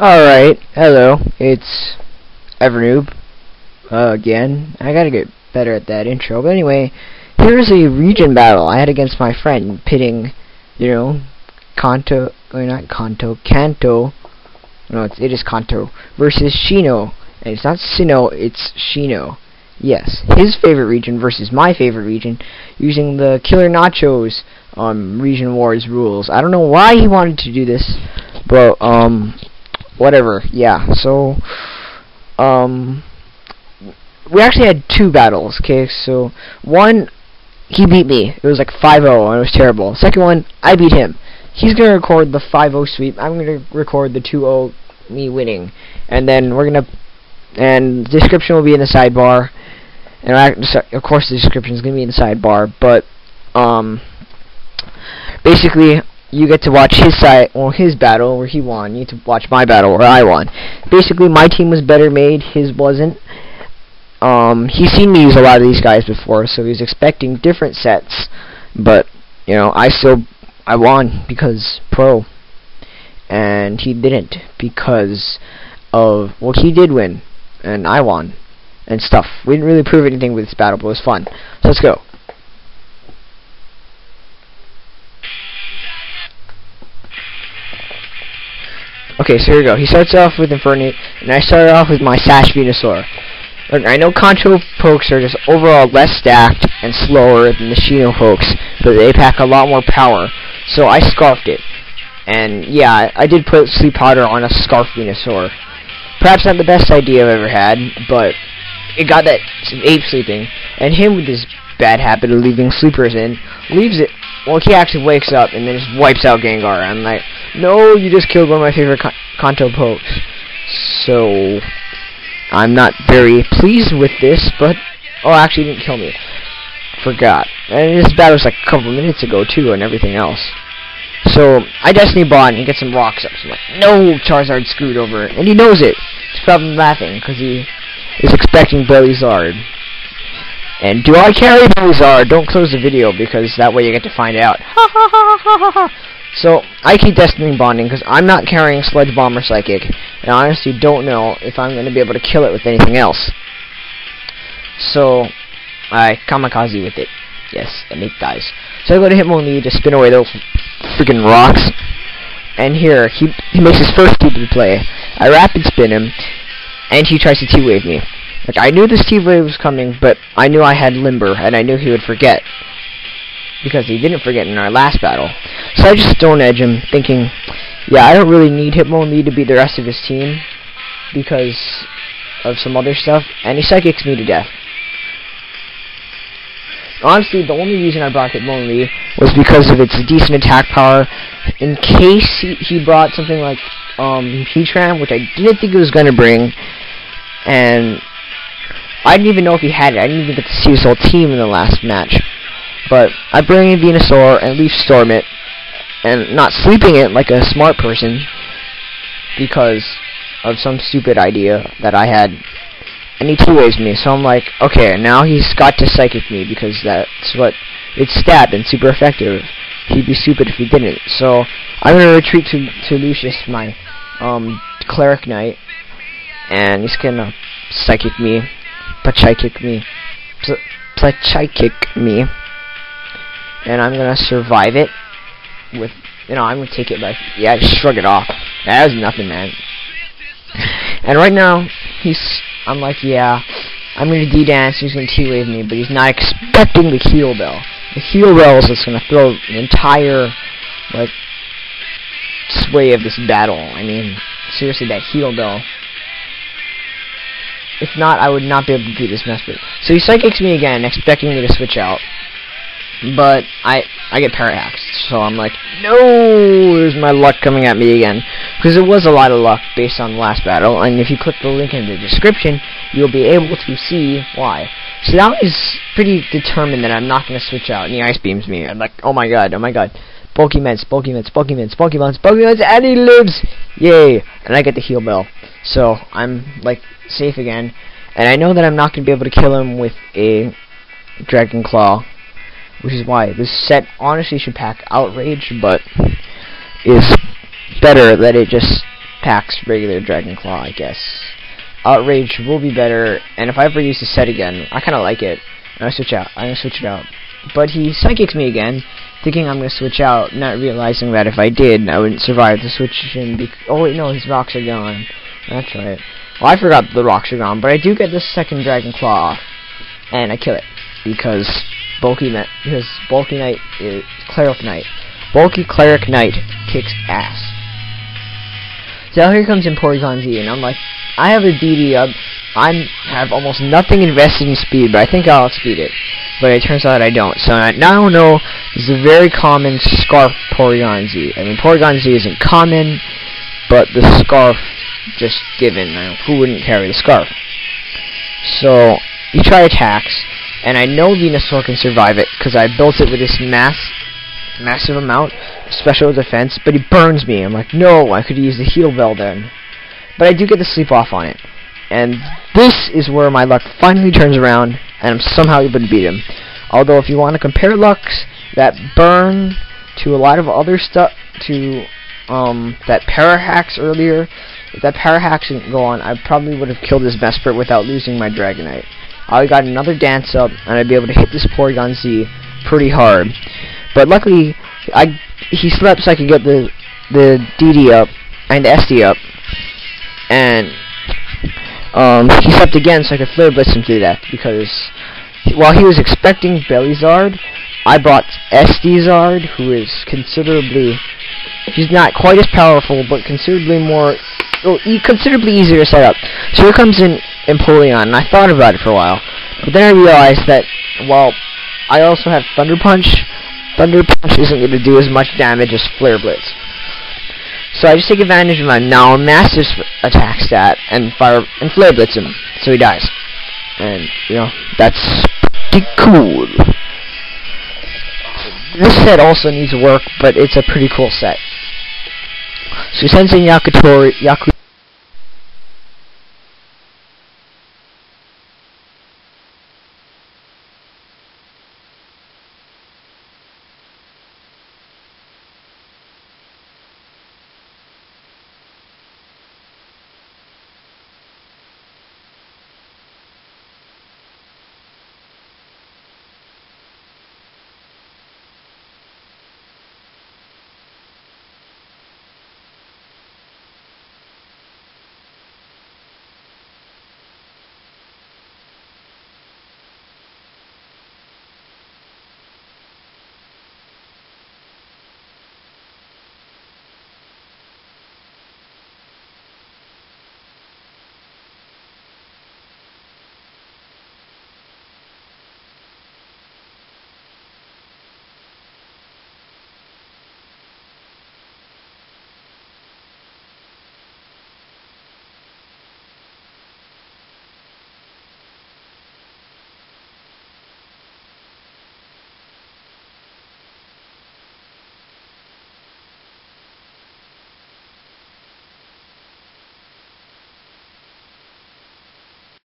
Alright, hello, it's Evernoob again. I gotta get better at that intro, but anyway, here's a region battle I had against my friend, pitting, you know, Kanto versus Sinnoh, and it's not Sinnoh, it's Sinnoh. Yes, his favorite region versus my favorite region, using the Killer Nachos Region Wars rules. I don't know why he wanted to do this, but whatever, yeah, so, we actually had two battles, okay, so, one, he beat me, it was like 5-0, and it was terrible. Second one, I beat him. He's gonna record the 5-0 sweep, I'm gonna record the 2-0 me winning, and then we're gonna, and the description will be in the sidebar, and of course the description is gonna be in the sidebar, but, basically, you get to watch his side, or his battle where he won. You get to watch my battle where I won. Basically, my team was better made. His wasn't. He's seen me use a lot of these guys before, so he was expecting different sets. But you know, I won because pro, and he didn't because of well, he did win, and I won, and stuff. We didn't really prove anything with this battle, but it was fun. So let's go. Okay, so here we go. He starts off with Infernape, and I started off with my Sash Venusaur. Look, I know Kanto pokes are just overall less stacked and slower than the Sinnoh pokes, but they pack a lot more power. So I scarfed it. And yeah, I did put Sleep Powder on a Scarf Venusaur. Perhaps not the best idea I've ever had, but it got that ape sleeping. And him with his bad habit of leaving sleepers in, leaves it. Well, he actually wakes up and then just wipes out Gengar. I'm like, no, you just killed one of my favorite Kanto pokes. So, I'm not very pleased with this, but... Oh, actually, he didn't kill me. Forgot. And this battle was like a couple minutes ago, too, and everything else. So, I Destiny Bond and get some rocks up. So I'm like, no, Charizard screwed over it. And he knows it. He's probably laughing, because he is expecting Belizard. And do I carry Belizard? Don't close the video because that way you get to find out. So I keep Destiny Bonding because I'm not carrying Sludge Bomber Psychic, and I honestly don't know if I'm going to be able to kill it with anything else. So I kamikaze with it. Yes, and it dies. So I go to Hitmonlee to spin away those freaking rocks, and here he makes his first stupid play. I rapid spin him, and he tries to T-wave me. Like, I knew this T-wave was coming, but I knew I had Limber, and I knew he would forget. Because he didn't forget in our last battle. So I just Stone Edge him, thinking, yeah, I don't really need Hitmonlee to beat the rest of his team, because of some other stuff, and he Psychics me to death. Honestly, the only reason I brought Hitmonlee was because of its decent attack power, in case he brought something like, Heatran, which I didn't think he was going to bring, and... I didn't even know if he had it. I didn't even get to see his whole team in the last match. But I bring in Venusaur and Leaf Storm it, and not sleeping it like a smart person because of some stupid idea that I had. And he T-waves me, so I'm like, okay, now he's got to Psychic me because that's what it's stabbed and super effective. He'd be stupid if he didn't. So I'm gonna retreat to Lucius, my Cleric Knight, and he's gonna Psychic me. Psychic me, and I'm gonna survive it with, you know, I'm gonna take it like, yeah, just shrug it off. That was nothing, man. And right now, I'm like, yeah, I'm gonna D-dance, he's gonna T-wave me, but he's not expecting the Heel Bell. The Heel Bell is just gonna throw the entire, like, sway of this battle. I mean, seriously, that Heel Bell. If not, I would not be able to do this Mesprit. So he Psychics me again, expecting me to switch out. But I get Parahaxed, so I'm like, no, there's my luck coming at me again. Because it was a lot of luck based on the last battle, and if you click the link in the description, you'll be able to see why. So now he's pretty determined that I'm not going to switch out, and he Ice Beams me. I'm like, oh my god, Pokemons, and he lives! Yay! And I get the Heal Bell. So I'm like safe again, and I know that I'm not going to be able to kill him with a Dragon Claw, which is why this set honestly should pack Outrage, but it's better that it just packs regular Dragon Claw, I guess. Outrage will be better, and if I ever use his set again, I kinda like it. I'm gonna switch it out. But he psychics me again, thinking I'm gonna switch out, not realizing that if I did, I wouldn't survive the switch in oh wait, no, his rocks are gone. That's right. Well, I forgot the rocks are gone, but I do get the second Dragon Claw off, and I kill it, because Bulky Cleric Knight kicks ass. So now here comes in Porygon Z, and I'm like, I have a DD up, I have almost nothing invested in speed, but I think I'll outspeed it. But it turns out I don't. So now I know it's a very common Scarf Porygon Z. I mean, Porygon Z isn't common, but the Scarf just given. Now, who wouldn't carry the Scarf? So you try attacks, and I know Venusaur can survive it because I built it with this massive amount of special defense. But he burns me. I'm like, no, I could use the Heel Bell then. But I do get the sleep off on it, and this is where my luck finally turns around, and I'm somehow able to beat him. Although, if you want to compare lucks, that burn to a lot of other stuff, to that Parahacks earlier. If that Parahacks didn't go on, I probably would have killed this Mesprit without losing my Dragonite. I got another dance up, and I'd be able to hit this Porygon Z pretty hard. But luckily, he slept so I could get the DD up and the SD up, and he slept again so I could Flare Blitz him through that. Because while he was expecting Belizard, I brought SDizard, who is considerably, he's not quite as powerful, but considerably easier to set up. So here comes in Empoleon, and I thought about it for a while, but then I realized that, well, I also have Thunder Punch. Thunder Punch isn't going to do as much damage as Flare Blitz. So I just take advantage of my now massive attack stat and Flare Blitz him, so he dies. And, you know, that's pretty cool. This set also needs work, but it's a pretty cool set. So he sends in Yakutori, Yaku